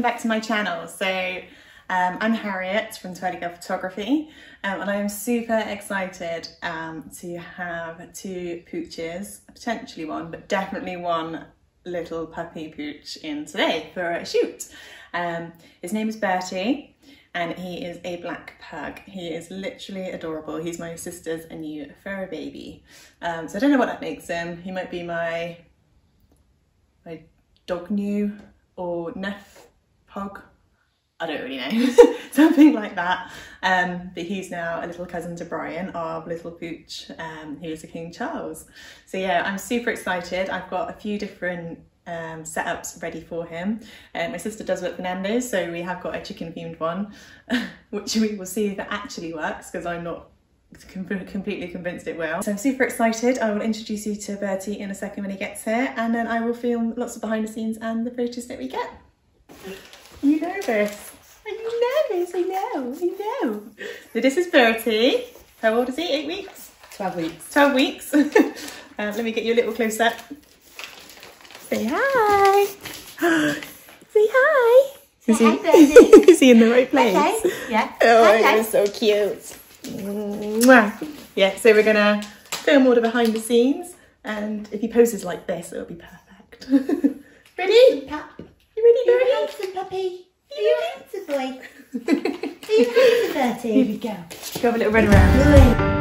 welcome back to my channel. So I'm Harriet from Twirly Girl Photography, and I am super excited to have two pooches, potentially one, but definitely one little puppy pooch in today for a shoot. His name is Bertie and he is a black pug. He is literally adorable. He's my sister's new fur baby. So I don't know what that makes him. He might be my dog new or Neff Pog, I don't really know, something like that. But he's now a little cousin to Brian, our little pooch, who is a King Charles. So yeah, I'm super excited. I've got a few different setups ready for him. My sister does work for Nando's, so we have got a chicken themed one, which we will see if it actually works, because I'm not completely convinced it will. So I'm super excited. I will introduce you to Bertie in a second when he gets here, and then I will film lots of behind the scenes and the photos that we get. You know this. Are you nervous? I know, I know. So this is Bertie. How old is he? 8 weeks? 12 weeks. 12 weeks. Let me get you a little close up. Say hi. Say hi. Is he in the right place? Okay. Yeah. Oh, okay. You're so cute. Yeah, so we're gonna film all the behind the scenes, and if he poses like this, it'll be perfect. Ready? Pup. You ready, Bertie? You're a handsome puppy. You're a handsome boy. You're a handsome Bertie. Here we go. Go have a little run around.